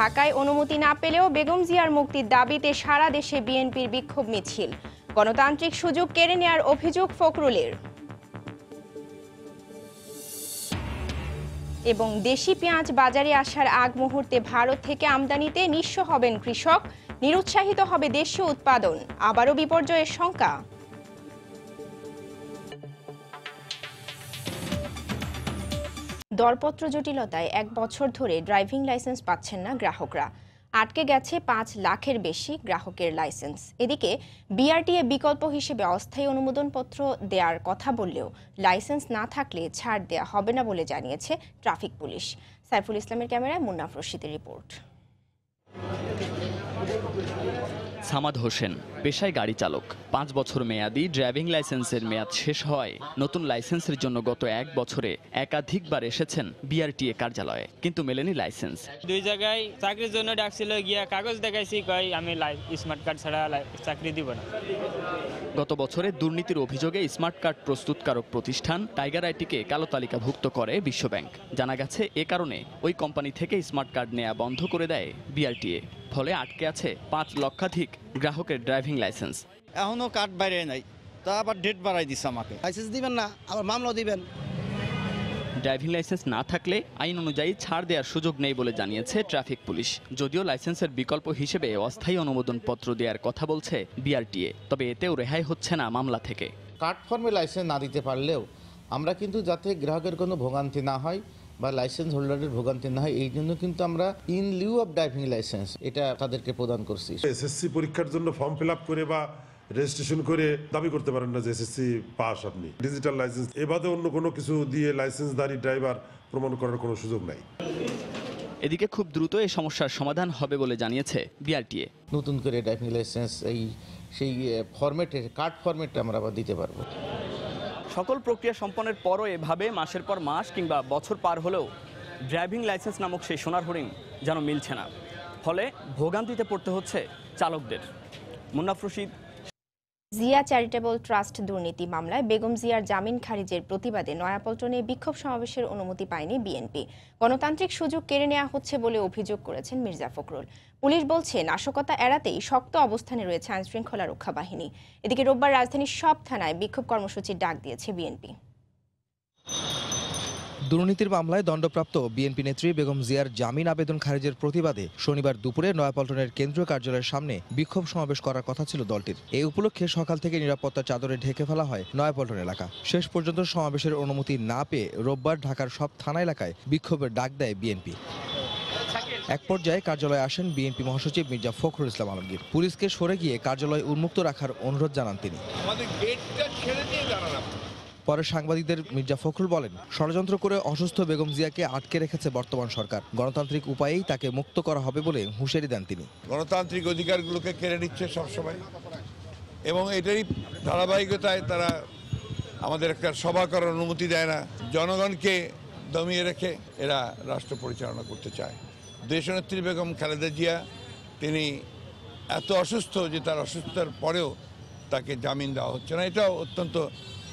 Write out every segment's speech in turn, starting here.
ঢাকায় অনুমতি না পেলেও বেগম জিয়ার মুক্তির দাবিতে সারা দেশে বিএনপির বিক্ষোভ মিছিল। গণতান্ত্রিক সুযোগ কেড়ে নেয়ার অভিযোগ ফখরুলের। এবং দেশি পেঁয়াজ বাজারে আসার আগ মুহূর্তে ভারত থেকে আমদানিতে নিঃস্ব হবেন কৃষক, নিরুৎসাহিত হবে দেশীয় উৎপাদন, আবারও বিপর্যয়ের শঙ্কা। দরপত্র জটিলতায় এক বছর ধরে ড্রাইভিং লাইসেন্স পাচ্ছেন না গ্রাহকরা, আটকে গেছে ৫ লাখের বেশি গ্রাহকের লাইসেন্স। এদিকে বিআরটিএ বিকল্প হিসেবে অস্থায়ী অনুমোদনপত্র দেওয়ার কথা বললেও লাইসেন্স না থাকলে ছাড় দেওয়া হবে না বলে জানিয়েছে ট্রাফিক পুলিশ। সাইফুল ইসলামের ক্যামেরায় মুন্নাফ রশিদের রিপোর্ট। সামাদ হোসেন পেশায় গাড়ি চালক। ৫ বছর মেয়াদি ড্রাইভিং লাইসেন্সের মেয়াদ শেষ হয়। নতুন লাইসেন্সের জন্য গত এক বছরে একাধিকবার এসেছেন বিআরটিএ কার্যালয়ে, কিন্তু মেলেনি লাইসেন্স। দুই জায়গায় চাকরির জন্য ডাকছিল, গিয়া কাগজ দেখাইছি, কই আমি স্মার্ট কার্ড ছাড়া চাকরি দিব না। গত বছরে দুর্নীতির অভিযোগে স্মার্ট কার্ড প্রস্তুতকারক প্রতিষ্ঠান টাইগার আইটিকে কালো তালিকাভুক্ত করে বিশ্বব্যাংক। জানা গেছে এ কারণে ওই কোম্পানি থেকে স্মার্ট কার্ড নেওয়া বন্ধ করে দেয় বিআরটিএ। ফলে আটকে আছে ৫ লক্ষাধিক গ্রাহকের ড্রাইভিং লাইসেন্স। এখনো কার্ড বাইরে নাই, তা আবার ডেট বাড়াই দিছে আমাকে। লাইসেন্স দিবেন না, আবার মামলা দিবেন। ড্রাইভিং লাইসেন্স না থাকলে আইন অনুযায়ী ছাড় দেওয়ার সুযোগ নেই বলে জানিয়েছে ট্রাফিক পুলিশ। যদিও লাইসেন্সের বিকল্প হিসেবে অস্থায়ী অনুমোদনপত্র দেওয়ার কথা বলছে বিআরটিএ, তবে এতেও রেহাই হচ্ছে না মামলা থেকে। কার্ড ফর্মে লাইসেন্স না দিতে পারলেও আমরা কিন্তু যাতে গ্রাহকের কোনো ভোগান্তি না হয় বা লাইসেন্স হোল্ডারের ভোগান্তি না হয়, এই জন্য কিন্তু আমরা in lieu of driving licence এটা তাদেরকে প্রদান করছি। এসএসসি পরীক্ষার জন্য ফর্ম ফিল আপ করে বা রেজিস্ট্রেশন করে দাবি করতে পারেন না যে এসএসসি পাস আপনি। ডিজিটাল লাইসেন্স এবারে অন্য কোনো কিছু দিয়ে লাইসেন্সধারী ড্রাইভার প্রমাণ করার কোনো সুযোগ নাই। এদিকে খুব দ্রুত এই সমস্যার সমাধান হবে বলে জানিয়েছে বিআরটিএ। নতুন করে ড্রাইভিং লাইসেন্স সেই ফরম্যাটে কার্ড ফরম্যাটে আমরা আবার দিতে পারবো। সকল প্রক্রিয়া সম্পন্নের পরও এভাবে মাসের পর মাস কিংবা বছর পার হলেও ড্রাইভিং লাইসেন্স নামক সেই সোনার হরিণ যেন মিলছে না, ফলে ভোগান্তিতে পড়তে হচ্ছে চালকদের। মুন্নাফ রশিদ। জিয়া চ্যারিটেবল ট্রাস্ট দুর্নীতি মামলায় বেগম জিয়ার জামিন খারিজের প্রতিবাদে নয়াপল্টনে বিক্ষোভ সমাবেশের অনুমতি পায়নি বিএনপি। গণতান্ত্রিক সুযোগ কেড়ে নেওয়া হচ্ছে বলে অভিযোগ করেছেন মির্জা ফখরুল। পুলিশ বলছে নাশকতা এড়াতেই শক্ত অবস্থানে রয়েছে আইনশৃঙ্খলা রক্ষা বাহিনী। এদিকে রোববার রাজধানীর সব থানায় বিক্ষোভ কর্মসূচির ডাক দিয়েছে বিএনপি। দুর্নীতির মামলায় দণ্ডপ্রাপ্ত বিএনপি নেত্রী বেগম জিয়ার জামিন আবেদন খারিজের প্রতিবাদে শনিবার দুপুরে নয়াপল্টনের কেন্দ্রীয় কার্যালয়ের সামনে বিক্ষোভ সমাবেশ করার কথা ছিল দলটির। এই উপলক্ষে সকাল থেকে নিরাপত্তার চাদরে ঢেকে ফেলা হয় নয়াপল্টন এলাকা। শেষ পর্যন্ত সমাবেশের অনুমতি না পেয়ে রোববার ঢাকার সব থানা এলাকায় বিক্ষোভের ডাক দেয় বিএনপি। এক পর্যায়ে কার্যালয়ে আসেন বিএনপি মহাসচিব মির্জা ফখরুল ইসলাম আলমগীর। পুলিশকে সরে গিয়ে কার্যালয় উন্মুক্ত রাখার অনুরোধ জানান তিনি। পরে সাংবাদিকদের মির্জা ফখরুল বলেন, ষড়যন্ত্র করে অসুস্থ বেগম জিয়াকে আটকে রেখেছে বর্তমান সরকার, গণতান্ত্রিক উপায়েই তাকে মুক্ত করা হবে বলে হুঁশিয়ারি দেন তিনি। গণতান্ত্রিক অধিকারগুলোকে কেড়ে নিচ্ছে সবসময়, এবং এটারই ধারাবাহিকতায় তারা আমাদের একটা সভা করার অনুমতি দেয় না। জনগণকে দমিয়ে রেখে এরা রাষ্ট্র পরিচালনা করতে চায়। দেশনেত্রী বেগম খালেদা জিয়া তিনি এত অসুস্থ যে তার অসুস্থতার পরেও তাকে জামিন দেওয়া হচ্ছে না, এটাও অত্যন্ত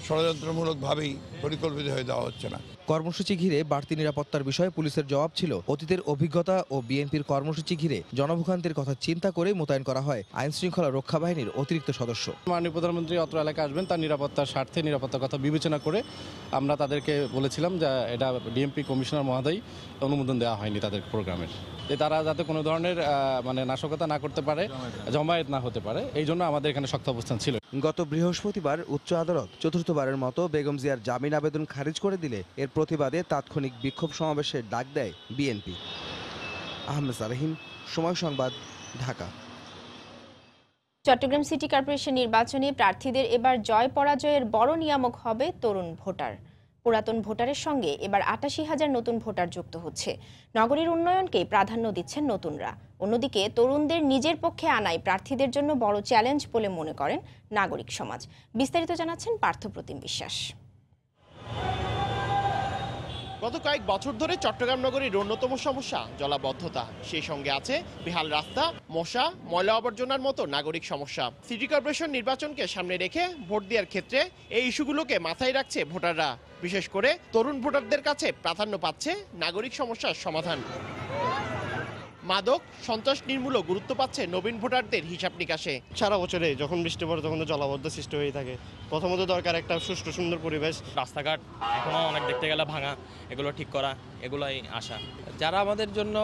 ষড়যন্ত্রমূলকভাবেই পরিকল্পিত হয়ে দেওয়া হচ্ছে না। কর্মসূচি ঘিরে বাড়তি নিরাপত্তার বিষয়ে পুলিশের জবাব ছিল অতীতের অভিজ্ঞতা ও বিএনপির কর্মসূচি ঘিরে জনভোগান্তির কথা চিন্তা করে মোতায়েন করা হয় আইনশৃঙ্খলা রক্ষা বাহিনীর অতিরিক্ত সদস্য। মাননীয় প্রধানমন্ত্রী অত্র এলাকায় আসবেন, তার নিরাপত্তার স্বার্থে নিরাপত্তার কথা বিবেচনা করে আমরা তাদেরকে বলেছিলাম যে এটা ডিএমপি কমিশনার মহোদয় অনুমোদন দেওয়া হয়নি তাদের প্রোগ্রামের, যে তারা যাতে কোনো ধরনের নাশকতা না করতে পারে, জমায়েত না হতে পারে, এই জন্য আমাদের এখানে শক্ত অবস্থান ছিল। গত বৃহস্পতিবার উচ্চ আদালত চতুর্থবারের মতো বেগম জিয়ার জামিন আবেদন খারিজ করে দিলে এর প্রতিবাদে তাৎক্ষণিক বিক্ষোভ সমাবেশের ডাক দেয় বিএনপি। আহমেদ সালাহিন, সময় সংবাদ, ঢাকা। চট্টগ্রাম সিটি কর্পোরেশন নির্বাচনে প্রার্থীদের এবার জয় পরাজয়ের বড় নিয়ামক হবে তরুণ ভোটার। পুরাতন ভোটারের সঙ্গে এবার ৮৮,০০০ নতুন ভোটার যুক্ত হচ্ছে। নগরীর উন্নয়নকে প্রাধান্য দিচ্ছেন নতুনরা। অন্যদিকে তরুণদের নিজের পক্ষে আনাই প্রার্থীদের জন্য বড় চ্যালেঞ্জ বলে মনে করেন নাগরিক সমাজ। বিস্তারিত জানাচ্ছেন পার্থপ্রতিম বিশ্বাস। গত কয়েক বছর ধরে চট্টগ্রাম নগরীর অন্যতম সমস্যা জলাবদ্ধতা, সেই সঙ্গে আছে বেহাল রাস্তা, মশা, ময়লা আবর্জনার মতো নাগরিক সমস্যা। সিটি কর্পোরেশন নির্বাচনকে সামনে রেখে ভোট দেওয়ার ক্ষেত্রে এই ইস্যুগুলোকে মাথায় রাখছে ভোটাররা। বিশেষ করে তরুণ ভোটারদের কাছে প্রাধান্য পাচ্ছে নাগরিক সমস্যার সমাধান। মাদক সন্ত্রাস নির্মূলও গুরুত্ব পাচ্ছে নবীন ভোটারদের হিসাব নিকাশে। সারা বছরে যখন বৃষ্টি পড়ে তখন তো জলাবদ্ধতা সৃষ্টি হয়ে থাকে। প্রথমত দরকার একটা সুষ্ঠু সুন্দর পরিবেশ, রাস্তাঘাট এখনো অনেক দেখতে গেলে ভাঙা, এগুলো ঠিক করা, এগুলোই আশা। যারা আমাদের জন্য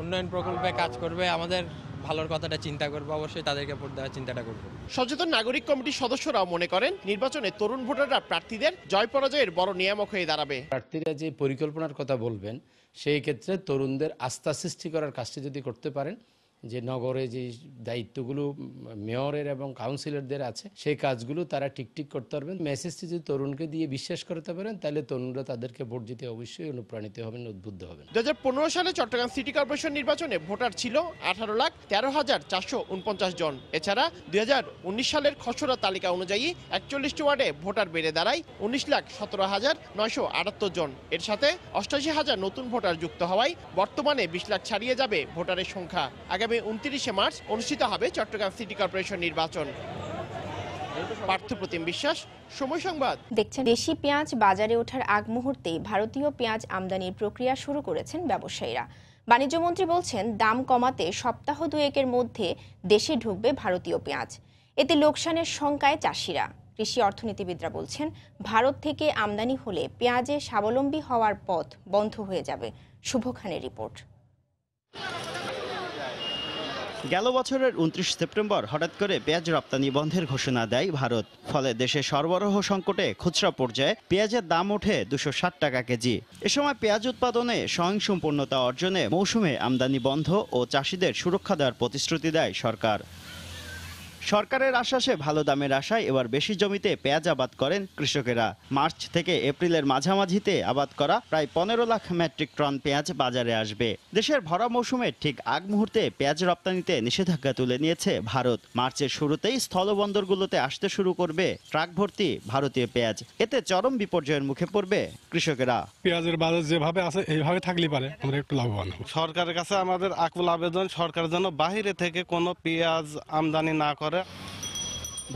উন্নয়ন প্রকল্পে কাজ করবে, আমাদের ভালোর কথাটা চিন্তা করবো, অবশ্যই তাদেরকে ভোট দেওয়ার চিন্তাটা করবো। সচেতন নাগরিক কমিটির সদস্যরাও মনে করেন নির্বাচনে তরুণ ভোটাররা প্রার্থীদের জয় পরাজয়ের বড় নিয়ামক হয়ে দাঁড়াবে। প্রার্থীরা যে পরিকল্পনার কথা বলবেন সেই ক্ষেত্রে তরুণদের আস্থা সৃষ্টি করার কাজটি যদি করতে পারেন, যে নগরে যে দায়িত্বগুলো মেয়রের এবং কাউন্সিলরদের আছে সেই কাজগুলো তারা ঠিক করতে পারবেন। মেসেজটি যদি তরুণকে দিয়ে বিশ্বাস করতে পারেন তাহলে তরুণরা তাদেরকে ভোট দিতে অবশ্যই অনুপ্রাণিত হবেন, উদ্বুদ্ধ হবেন। 2015 সালে চট্টগ্রাম সিটি কর্পোরেশন নির্বাচনে ভোটার ছিল 18,13,449 জন। এছাড়া 2019 সালের খসড়া তালিকা অনুযায়ী 41টি ওয়ার্ডে ভোটার বেড়ে দাঁড়ায় 19,17,978 জন। এর সাথে 88,000 নতুন ভোটার যুক্ত হওয়ায় বর্তমানে 20 লাখ ছাড়িয়ে যাবে ভোটারের সংখ্যা। আগামী 29 মার্চ অনুষ্ঠিত হবে চট্টগ্রাম সিটি কর্পোরেশন নির্বাচন। পার্থপ্রতিম বিশ্বাস, সময় সংবাদ। দেখছেন দেশি পেঁয়াজ বাজারে ওঠার আগ মুহূর্তে ভারতীয় পেঁয়াজ আমদানির প্রক্রিয়া শুরু করেছেন ব্যবসায়ীরা। বাণিজ্যমন্ত্রী বলছেন দাম কমাতে সপ্তাহ দুয়েকের মধ্যে দেশে ঢুকবে ভারতীয় পেঁয়াজ, এতে লোকসানের শঙ্কায় চাষিরা। কৃষি অর্থনীতিবিদরা বলছেন ভারত থেকে আমদানি হলে পেঁয়াজে স্বাবলম্বী হওয়ার পথ বন্ধ হয়ে যাবে। শুভ খানের রিপোর্ট। গেল বছরের 29 সেপ্টেম্বর হঠাৎ করে পেঁয়াজ রপ্তানি বন্ধের ঘোষণা দেয় ভারত। ফলে দেশে সরবরাহ সংকটে খুচরা পর্যায়ে পেঁয়াজের দাম ওঠে 260 টাকা কেজি। এ সময় পেঁয়াজ উৎপাদনে স্বয়ংসম্পূর্ণতা অর্জনে মৌসুমে আমদানি বন্ধ ও চাষিদের সুরক্ষা দেওয়ার প্রতিশ্রুতি দেয় সরকার। সরকারের আশ্বাসে ভালো দামের আশায় এবার বেশি জমিতে পেঁয়াজ আবাদ করেন কৃষকেরা। মার্চ থেকে এপ্রিলের মাঝামাঝিতে আবাদ করা প্রায় 15 লাখ মেট্রিক টন পেঁয়াজ বাজারে আসবে। দেশের ভরা মৌসুমের ঠিক আগ মুহূর্তে পেঁয়াজ রপ্তানিতে নিষেধাজ্ঞা তুলে নিয়েছে ভারত। মার্চের শুরুতেই স্থলবন্দরগুলোতে আসতে শুরু করবে ট্রাক ভর্তি ভারতীয় পেঁয়াজ। এতে চরম বিপর্যয়ের মুখে পড়বে কৃষকেরা। পেঁয়াজের বাজার যেভাবে আছে এইভাবে থাকলে পারে আমরা একটু লাভবান হব। সরকারের কাছে আমাদের আকুল আবেদন, সরকার যেন বাহিরে থেকে কোনো পেঁয়াজ আমদানি না করে।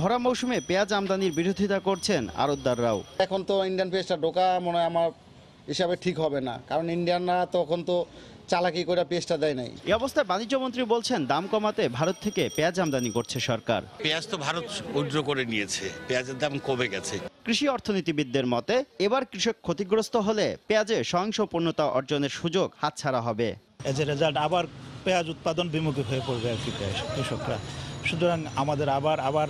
ভরা মৌসুমে পেঁয়াজ আমদানির বিরোধিতা করছেন আড়তদাররাও। এখন তো ইন্ডিয়ান পেঁয়াজটা ঢোকা মনে হয় আমার হিসাবে ঠিক হবে না, কারণ ইন্ডিয়ানরা তখন তো চালাকি করে পেঁয়াজটা দেয় নাই। এই অবস্থায় বাণিজ্যমন্ত্রী বলছেন দাম কমাতে ভারত থেকে পেঁয়াজ আমদানি করছে সরকার। পেঁয়াজ তো ভারত উইথড্র করে নিয়েছে, পেঁয়াজের দাম কমে গেছে। কৃষি অর্থনীতিবিদদের মতে এবার কৃষক ক্ষতিগ্রস্ত হলে পেঁয়াজে স্বয়ংসম্পূর্ণতা অর্জনের সুযোগ হাতছাড়া হবে। এজ এ রেজাল্ট আবার পেঁয়াজ উৎপাদন বিমুখী হয়ে পড়বে আর কি কৃষকরা। সুতরাং আমাদের আবার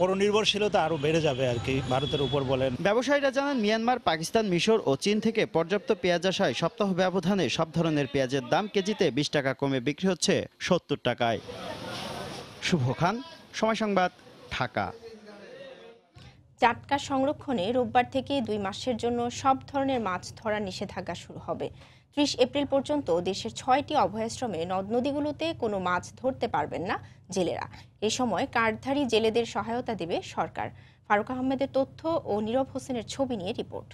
পরনির্ভরশীলতা আরো বেড়ে যাবে আর কি ভারতের উপর বলেন ব্যবসায়ীরা। জানান মিয়ানমার, পাকিস্তান, মিশর ও চীন থেকে পর্যাপ্ত পেঁয়াজ আসায় সপ্তাহ ব্যবধানে সব ধরনের পেঁয়াজের দাম কেজিতে 20 টাকা কমে বিক্রি হচ্ছে 70 টাকায়। শুভ খান, সময় সংবাদ, ঢাকা। জাটকা সংরক্ষণে রোববার থেকে 2 মাসের জন্য সব ধরনের মাছ ধরার নিষেধাজ্ঞা শুরু হবে। 30 এপ্রিল পর্যন্ত দেশের 6টি অভয়াশ্রমে নদীগুলোতে কোনো মাছ ধরতে পারবেন না জেলেরা। এ সময় কার্ডধারী জেলেদের সহায়তা দেবে সরকার। ফারুক আহমেদের তথ্য ও নীরব হোসেনের ছবি নিয়ে রিপোর্ট।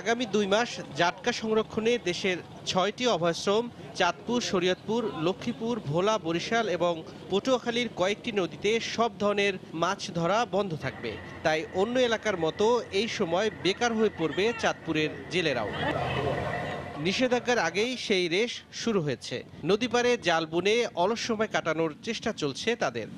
আগামী 2 মাস জাটকা সংরক্ষণে দেশের 6টি অভয়াশ্রম চাঁদপুর, শরীয়তপুর, লক্ষ্মীপুর, ভোলা, বরিশাল এবং পটুয়াখালীর কয়েকটি নদীতে সব ধরনের মাছ ধরা বন্ধ থাকবে। তাই অন্য এলাকার মতো এই সময় বেকার হয়ে পড়বে চাঁদপুরের জেলেরাও। নিষেধাজ্ঞার আগেই সেই রেশ শুরু হয়েছে। নদীপাড়ে জাল বুনে অলস সময় কাটানোর চেষ্টা চলছে তাদের।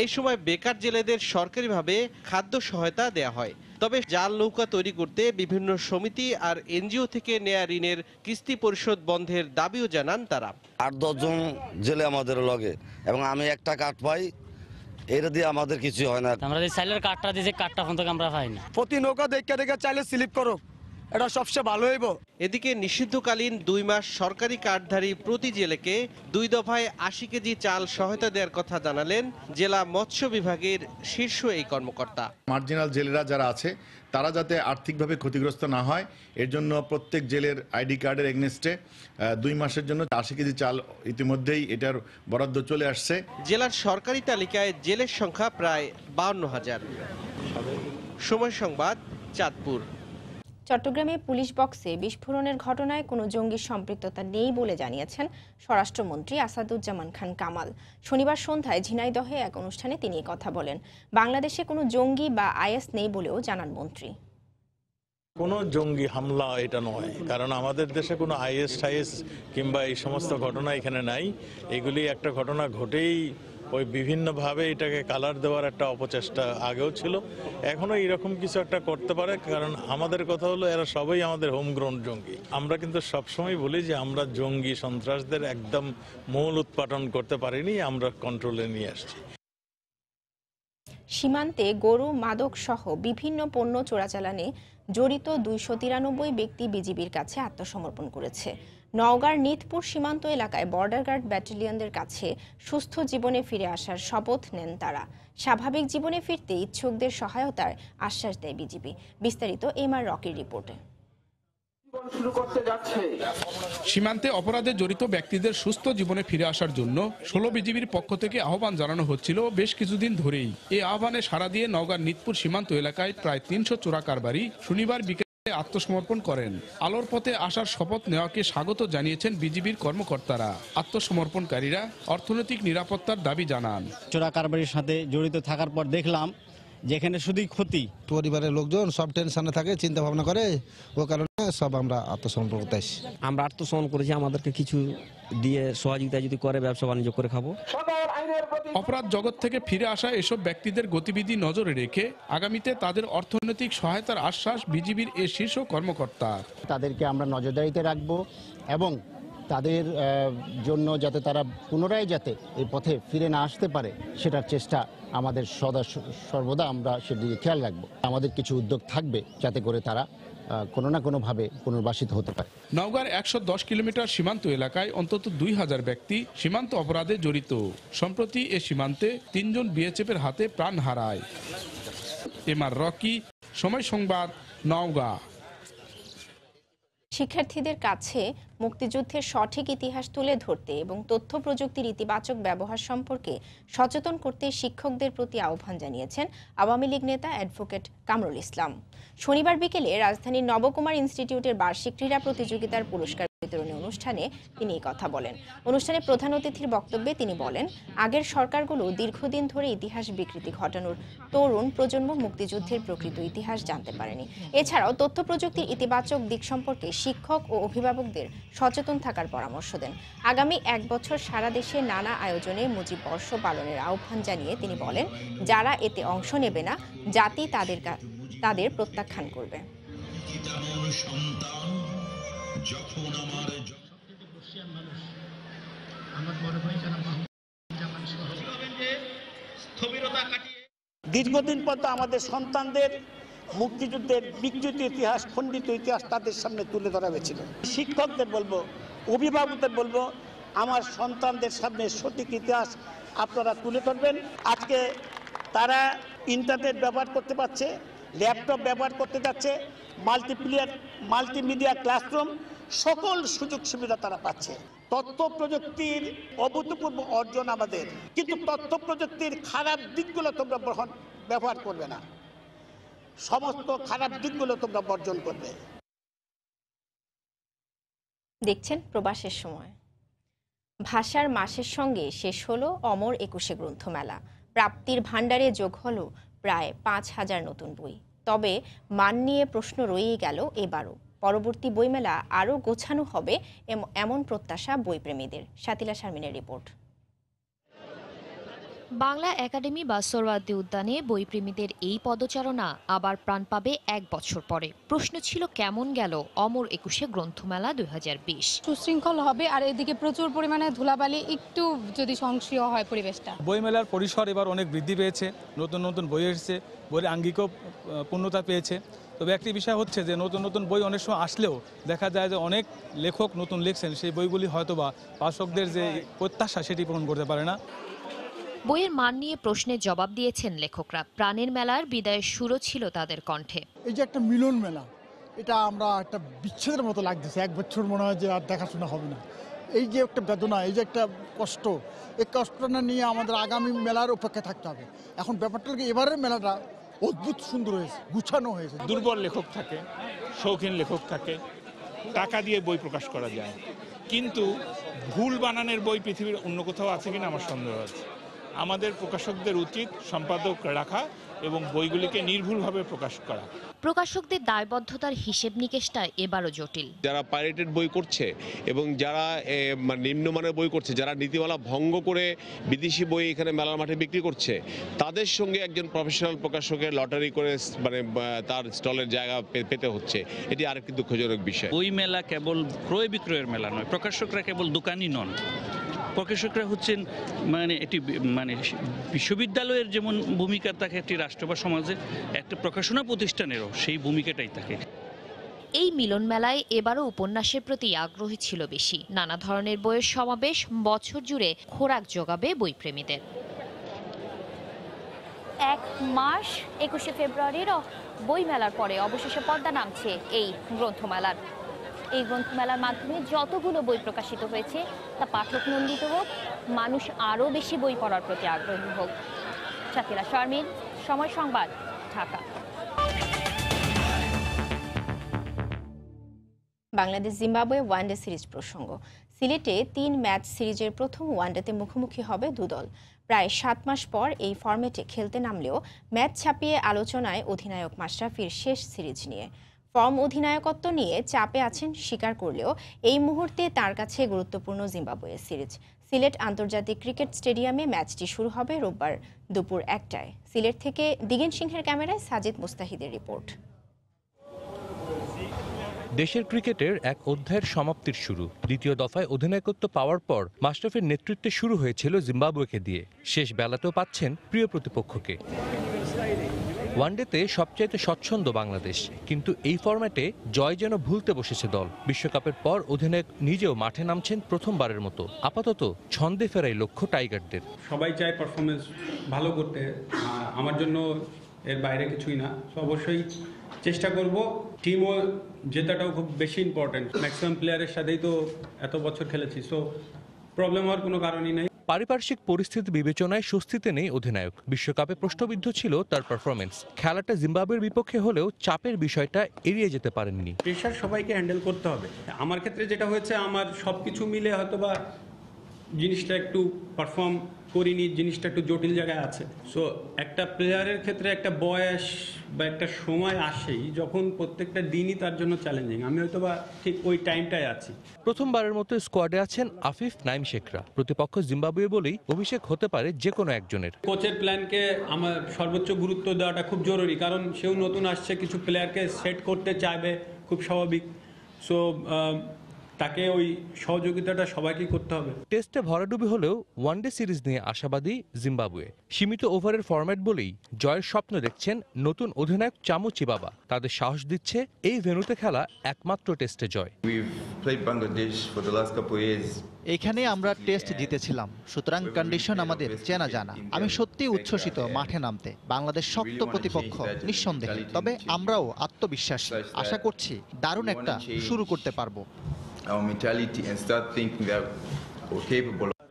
এই সময় বেকার জেলেদের সরকারিভাবে খাদ্য সহায়তা দেয়া হয়। তবে জাল নৌকা তৈরি করতে বিভিন্ন সমিতি আর এনজিও থেকে নেয়া ঋণের কিস্তি পরিশোধ বন্ধের দাবিও জানান তারা। 8-10 জন জেলে আমাদের লগে এবং আমি একটা কাঠ পাই, এটা দিয়ে আমাদের কিছু হয় না। আমরা যে চাইলের কাঠটা দিয়েছি, কাঠটা ফোন থেকে আমরা পাই না। প্রতি নৌকা দেখে দেখে চাইলে স্লিপ করো, এটা সবচেয়ে ভালো হইব। এদিকে নিষিদ্ধকালীন 2 মাস সরকারি কার্ডধারী প্রতি জেলেকে 2 দফায় 80 কেজি চাল সহায়তা দেওয়ার কথা জানালেন জেলা মৎস্য বিভাগের শীর্ষ এই কর্মকর্তা। মার্জিনাল জেলেরা যারা আছে তারা যাতে আর্থিকভাবে ক্ষতিগ্রস্ত না হয় এর জন্য প্রত্যেক জেলের আইডি কার্ডের এগনেস্টে 2 মাসের জন্য 80 কেজি চাল ইতিমধ্যেই এটার বরাদ্দ চলে আসছে। জেলার সরকারি তালিকায় জেলের সংখ্যা প্রায় 52,000। সময় সংবাদ, চাঁদপুর। চট্টগ্রামে পুলিশ বক্সে বিস্ফোরণের ঘটনায় কোনো জঙ্গির সম্পৃক্ততা নেই বলে জানিয়েছেন স্বরাষ্ট্রমন্ত্রী আসাদুজ্জামান খান কামাল। শনিবার সন্ধ্যায় ঝিনাইদহে এক অনুষ্ঠানে তিনি এই কথা বলেন। বাংলাদেশে কোনো জঙ্গি বা আইএস নেই বলেও জানান মন্ত্রী। কোনো জঙ্গি হামলা এটা নয়, কারণ আমাদের দেশে কোনো আইএস টাইএস কিংবা এই সমস্ত ঘটনা এখানে নাই। এগুলি একটা ঘটনা ঘটেই ওই বিভিন্নভাবে এটাকে কালার দেওয়ার একটা অপচেষ্টা আগেও ছিল, এখনও এরকম কিছু একটা করতে পারে। কারণ আমাদের কথা হলো এরা সবাই আমাদের হোমগ্রাউন্ড জঙ্গি। আমরা কিন্তু সবসময় বলি যে আমরা জঙ্গি সন্ত্রাসদের একদম মূল উৎপাটন করতে পারিনি, আমরা কন্ট্রোলে নিয়ে আসছি। সীমান্তে গরু, মাদক সহ বিভিন্ন পণ্য চোরাচালানে জড়িত ২৯৩ ব্যক্তি বিজিবির কাছে আত্মসমর্পণ করেছে। নওগাঁর নিতপুর সীমান্ত এলাকায় বর্ডার গার্ড ব্যাটালিয়নদের কাছে সুস্থ জীবনে ফিরে আসার শপথ নেন তারা। স্বাভাবিক জীবনে ফিরতে ইচ্ছুকদের সহায়তার আশ্বাস দেয় বিজিবি। বিস্তারিত এম আর রকির রিপোর্টে। সীমান্তে অপরাধে জড়িত ব্যক্তিদের সুস্থ জীবনে ফিরে আসার জন্য ১৬ বিজিবির পক্ষ থেকে আহ্বান জানানো হচ্ছিল বেশ কিছুদিন ধরেই। এই আহ্বানে সাড়া দিয়ে নওগাঁর নিতপুর সীমান্ত এলাকায় প্রায় ৩০০ চোরা কারবারি শনিবার বিকেলে আত্মসমর্পণ করেন। আলোর পথে আসার শপথ নেওয়াকে স্বাগত জানিয়েছেন বিজিবির কর্মকর্তারা। আত্মসমর্পণকারীরা অর্থনৈতিক নিরাপত্তার দাবি জানান। চোরা কারবারির সাথে জড়িত থাকার পর দেখলাম যেখানে শুধুই ক্ষতি, পরিবারের লোকজন সব টেনশনে থাকে, চিন্তা ভাবনা করে, ও কারণে সব আমরা আত্মসমর্পণ করতেছি। আমরা আত্মসমর্পণ করেছি, আমাদেরকে কিছু দিয়ে সহযোগিতা যদি করে ব্যবসা বাণিজ্য করে খাবো। অপরাধ জগৎ থেকে ফিরে আসা এসব ব্যক্তিদের গতিবিধি নজরে রেখে আগামীতে তাদের অর্থনৈতিক সহায়তার আশ্বাস বিজিবির এই শীর্ষ কর্মকর্তা। তাদেরকে আমরা নজরদারিতে রাখবো এবং তাদের জন্য যাতে তারা পুনরায় যাতে এই পথে ফিরে না আসতে পারে সেটার চেষ্টা আমাদের সদা সর্বদা আমরা সেদিকে খেয়াল রাখবো। আমাদের কিছু উদ্যোগ থাকবে যাতে করে তারা কোনো না কোনোভাবে পুনর্বাসিত হতে পারে। নওগাঁর ১১০ কিলোমিটার সীমান্ত এলাকায় অন্তত ২০০০ ব্যক্তি সীমান্ত অপরাধে জড়িত। সম্প্রতি এ সীমান্তে ৩ জন বিএসএফের হাতে প্রাণ হারায়। এম আর রকি, সময় সংবাদ, নওগাঁ। শিক্ষার্থীদের কাছে মুক্তিযুদ্ধের সঠিক ইতিহাস তুলে ধরতে এবং তথ্য প্রযুক্তির ইতিবাচক ব্যবহার সম্পর্কে সচেতন করতে শিক্ষকদের প্রতি আহ্বান জানিয়েছেন আওয়ামী লীগ নেতা অ্যাডভোকেট কামরুল ইসলাম। শনিবার বিকেলে রাজধানীর নবকুমার ইনস্টিটিউটের বার্ষিক ক্রীড়া প্রতিযোগিতার পুরস্কার বিতরণী অনুষ্ঠানে তিনি এই কথা বলেন। অনুষ্ঠানে প্রধান অতিথির বক্তব্যে তিনি বলেন, আগের সরকারগুলো দীর্ঘদিন ধরে ইতিহাস বিকৃতি ঘটানোর তরুণ প্রজন্ম মুক্তিযুদ্ধের প্রকৃত ইতিহাস জানতে পারেনি। এছাড়াও তথ্য প্রযুক্তির ইতিবাচক দিক সম্পর্কে শিক্ষক ও অভিভাবকদের সচেতন থাকার পরামর্শ দেন। আগামী 1 বছর সারা দেশে নানা আয়োজনে মুজিব বর্ষ পালনের আহ্বান জানিয়ে তিনি বলেন, যারা এতে অংশ নেবে না জাতি তাদের প্রত্যাখ্যান করবে। দীর্ঘদিন পর্যন্ত আমাদের সন্তানদের মুক্তিযুদ্ধের বিকৃত ইতিহাস, খণ্ডিত ইতিহাস তাদের সামনে তুলে ধরা হয়েছিল। শিক্ষকদের বলবো, অভিভাবকদের বলবো, আমার সন্তানদের সামনে সঠিক ইতিহাস আপনারা তুলে ধরবেন। আজকে তারা ইন্টারনেট ব্যবহার করতে পারছে, ল্যাপটপ ব্যবহার করতে যাচ্ছে, মাল্টিমিডিয়া ক্লাসরুম, সকল সুযোগ সুবিধা তারা পাচ্ছে। তথ্য প্রযুক্তির অভূতপূর্ব অর্জন আমাদের, কিন্তু তথ্য প্রযুক্তির খারাপ দিকগুলো তোমরা ব্যবহার করবে না, সমস্ত খারাপ দিকগুলো তোমরা বর্জন করবে। দেখছেন প্রবাসের সময়। ভাষার মাসের সঙ্গে শেষ হলো অমর ২১শে গ্রন্থমেলা। প্রাপ্তির ভাণ্ডারে যোগ হলো প্রায় ৫,০০০ নতুন বই। তবে মান নিয়ে প্রশ্ন রয়েই গেল এবারও। পরবর্তী বইমেলা আরও গোছানো হবে এমন প্রত্যাশা বইপ্রেমীদের। শাতিলা শারমিনের রিপোর্ট। বাংলা একাডেমি বা সোহরাওয়ার্দী উদ্যানে বইপ্রেমীদের এই পদচারণা আবার প্রাণ পাবে 1 বছর পরে। প্রশ্ন ছিল, কেমন গেল অমর ২১শে গ্রন্থমেলা ২০২০? সুশৃঙ্খল হবে, আর এদিকে প্রচুর পরিমাণে ধুলাবালি, একটু যদি সংশয় হয় পরিবেশটা। বইমেলার পরিসর এবার অনেক বৃদ্ধি পেয়েছে, নতুন নতুন বই এসেছে, বইয়ের আঙ্গিকও পূর্ণতা পেয়েছে। তবে একটি বিষয় হচ্ছে যে নতুন বই অনেক সময় আসলেও দেখা যায় যে অনেক লেখক নতুন লিখছেন, সেই বইগুলি হয়তোবা পাঠকদের যে প্রত্যাশা সেটি পূরণ করতে পারে না। বইয়ের মান নিয়ে প্রশ্নের জবাব দিয়েছেন লেখকরা। প্রাণের মেলার বিদায়ের সুরও ছিল তাদের কণ্ঠে। এই যে একটা মিলন মেলা, এটা আমরা একটা বিচ্ছেদের মতো লাগতেছে। 1 বছর মনে হয় যে আর দেখাশোনা হবে না। এই যে একটা বেদনা, এই যে একটা কষ্ট, এই কষ্টটা নিয়ে আমাদের আগামী মেলার অপেক্ষা থাকতে হবে। এখন ব্যাপারটা হলো এবারের মেলাটা অদ্ভুত সুন্দর হয়েছে, গুছানো হয়েছে। দুর্বল লেখক থাকে, শৌখিন লেখক থাকে, টাকা দিয়ে বই প্রকাশ করা যায়, কিন্তু ভুল বানানের বই পৃথিবীর অন্য কোথাও আছে কিনা আমার সন্দেহ আছে। আমাদের প্রকাশকদের উচিত সম্পাদক রাখা এবং বইগুলিকে নির্ভুলভাবে প্রকাশ করা। প্রকাশকদের দায়বদ্ধতার হিসেব নিকেশটা এবারও জটিল। যারা পাইরেটেড বই করছে এবং যারা নিম্নমানের বই করছে, যারা নীতিমালা ভঙ্গ করে বিদেশি বই এখানে মেলার মাঠে বিক্রি করছে, তাদের সঙ্গে একজন প্রফেশনাল প্রকাশকের লটারি করে তার স্টলের জায়গা পেতে হচ্ছে, এটি আরেকটি দুঃখজনক বিষয়। বই মেলা কেবল ক্রয় বিক্রয়ের মেলা নয়, প্রকাশকরা কেবল দোকানই নন, প্রকাশকরা হচ্ছেন এটি বিশ্ববিদ্যালয়ের যেমন ভূমিকা থাকে একটি রাষ্ট্র বা সমাজের, একটা প্রকাশনা প্রতিষ্ঠানেরও সেই ভূমিকাটাই থাকে। এই মিলন মেলায় এবারও উপন্যাসের প্রতি আগ্রহী ছিল বেশি। নানা ধরনের বইয়ের সমাবেশ বছর জুড়ে খোরাক যোগাবে বইপ্রেমীদের। এক মাস ২১শে ফেব্রুয়ারিরও বই মেলার পরে অবশেষে পর্দা নামছে এই গ্রন্থমেলার। এই গ্রন্থমেলার মাধ্যমে যতগুলো বই প্রকাশিত হয়েছে তা পাঠক নন্দিত হোক, মানুষ আরও বেশি বই পড়ার প্রতি আগ্রহী হোক। শাকিলা শারমিন, সময় সংবাদ, Dhaka. Bangladesh Zimbabwe one day series প্রসঙ্গ। সিলেটে ৩ ম্যাচ সিরিজের প্রথম ওয়ানডেতে মুখোমুখি হবে দুদল। প্রায় ৭ মাস পর এই ফরম্যাটে খেলতে নামলেও ম্যাচ ছাপিয়ে আলোচনায় অধিনায়ক মাশরাফির শেষ সিরিজ নিয়ে। ফর্ম অধিনায়কত্ব নিয়ে চাপে আছেন স্বীকার করলেও এই মুহূর্তে তার কাছে গুরুত্বপূর্ণ জিম্বাবুয়ে সিরিজ। সিলেট আন্তর্জাতিক ক্রিকেট স্টেডিয়ামে ম্যাচটি শুরু হবে রোববার দুপুর ১টায়। সিলেট থেকে দিগেন সিংহের ক্যামেরায় সাজিদ মুস্তাহিদের রিপোর্ট। দেশের ক্রিকেটের এক অধ্যায়ের সমাপ্তির শুরু। দ্বিতীয় দফায় অধিনায়কত্ব পাওয়ার পর মাশরাফির নেতৃত্বে শুরু হয়েছিল জিম্বাবুয়েকে দিয়ে। শেষ বেলাতেও পাচ্ছেন প্রিয় প্রতিপক্ষকে। ওয়ানডেতে সবচাইতে স্বচ্ছন্দ বাংলাদেশ, কিন্তু এই ফরম্যাটে জয় যেন ভুলতে বসেছে দল। বিশ্বকাপের পর অধিনায়ক নিজেও মাঠে নামছেন প্রথমবারের মতো। আপাতত ছন্দে ফেরাই লক্ষ্য টাইগারদের। সবাই চায় পারফরমেন্স ভালো করতে, আমার জন্য এর বাইরে কিছুই না। অবশ্যই চেষ্টা করব। টিমও জেতাটাও খুব বেশি ইম্পর্টেন্ট। ম্যাক্সিমাম প্লেয়ারের সাথেই তো এত বছর খেলেছি, সো প্রবলেম হওয়ার কোনো কারণই নেই। পারিপার্শ্বিক পরিস্থিতি বিবেচনায় স্বস্তিতে নেই অধিনায়ক। বিশ্বকাপে প্রশ্নবিদ্ধ ছিল তার পারফরমেন্স। খেলাটা জিম্বাবুয়ের বিপক্ষে হলেও চাপের বিষয়টা এড়িয়ে যেতে পারেননি। প্রেশার সবাইকে হ্যান্ডেল করতে হবে। আমার ক্ষেত্রে যেটা হয়েছে, আমার সব কিছু মিলে হয়তো বা জিনিসটা একটু পারফর্ম করিনি, জিনিসটা একটু জটিল জায়গায় আছে। সো একটা প্লেয়ারের ক্ষেত্রে একটা বয়স বা একটা সময় আসেই যখন প্রত্যেকটা দিনই তার জন্য চ্যালেঞ্জিং। আমি হয়তো বা ঠিক ওই টাইমটায় আছি। প্রথমবারের মতো স্কোয়াডে আছেন আফিফ, নাইম শেখরা। প্রতিপক্ষ জিম্বাবুয়ে বলেই অভিষেক হতে পারে যে কোনো একজনের। কোচের প্ল্যানকে আমার সর্বোচ্চ গুরুত্ব দেওয়াটা খুব জরুরি, কারণ সেও নতুন আসছে, কিছু প্লেয়ারকে সেট করতে চাইবে, খুব স্বাভাবিক। সো তাকে ওই সহযোগিতাটা সবাইকে করতে হবে। টেস্টে ভরাডুবি হলেও ওয়ানডে সিরিজ নিয়ে আশাবাদী জিম্বাবুয়ে। সীমিত ওভারের ফরম্যাট বলেই জয়ের স্বপ্ন দেখছেন নতুন অধিনায়ক চামু চিবাবা। তাদের সাহস দিচ্ছে এই ভেন্যুতে খেলা একমাত্র টেস্টে জয়। এখানে আমরা টেস্ট জিতেছিলাম, সুতরাং কন্ডিশন আমাদের চেনা জানা। আমি সত্যি উচ্ছ্বসিত মাঠে নামতে। বাংলাদেশ শক্ত প্রতিপক্ষ নিঃসন্দেহে, তবে আমরাও আত্মবিশ্বাসী। আশা করছি দারুণ একটা শুরু করতে পারবো।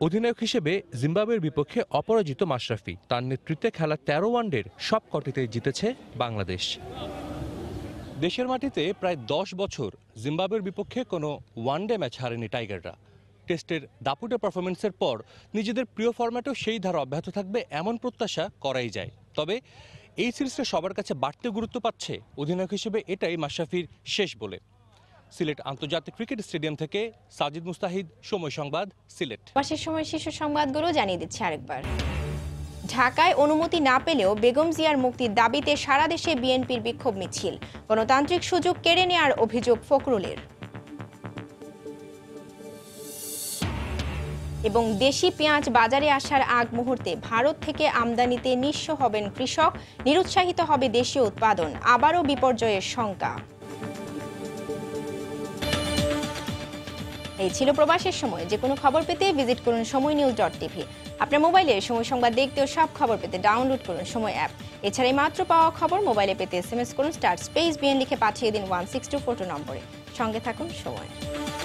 অধিনায়ক হিসেবে জিম্বাবুয়ের বিপক্ষে অপরাজিত মাশরাফি। তার নেতৃত্বে খেলা ১৩ ওয়ানডের সব কটিতে জিতেছে বাংলাদেশ। দেশের মাটিতে প্রায় ১০ বছর জিম্বাবুয়ের বিপক্ষে কোনো ওয়ানডে ম্যাচ হারেনি টাইগাররা। টেস্টের দাপুটে পারফরমেন্সের পর নিজেদের প্রিয় ফরম্যাটেও সেই ধারা অব্যাহত থাকবে এমন প্রত্যাশা করাই যায়। তবে এই সিরিজটা সবার কাছে বাড়তে গুরুত্ব পাচ্ছে। অধিনায়ক হিসেবে এটাই মাশরাফির শেষ বলে। সিলেট আন্তর্জাতিক ক্রিকেট স্টেডিয়াম থেকে সাজিদ মুস্তাহিদ, সময় সংবাদ, সিলেট। শেষ সময় শীর্ষ সংবাদগুলো জানিয়ে দিচ্ছি আরেকবার। ঢাকায় অনুমতি না পেলেও বেগম জিয়ার মুক্তির দাবিতে সারা দেশে বিএনপির বিক্ষোভ মিছিল। গণতান্ত্রিক সুযোগ কেড়ে নেওয়ার অভিযোগ ফখরুলের। এবং দেশি পেঁয়াজ বাজারে আসার আগ মুহূর্তে ভারত থেকে আমদানিতে নিঃস্ব হবেন কৃষক, নিরুৎসাহিত হবে দেশীয় উৎপাদন, আবারও বিপর্যয়ের শঙ্কা। এই ছিল প্রবাসের সময়। যে কোনো খবর পেতে ভিজিট করুন সময় নিউজ.tv। আপনার মোবাইলে সময় সংবাদ দেখতে ও সব খবর পেতে ডাউনলোড করুন সময় অ্যাপ। এছাড়া মাত্র পাওয়া খবর মোবাইলে পেতে SMS করুন *BN লিখে পাঠিয়ে দিন 1624 নম্বরে। সঙ্গে থাকুন সময়।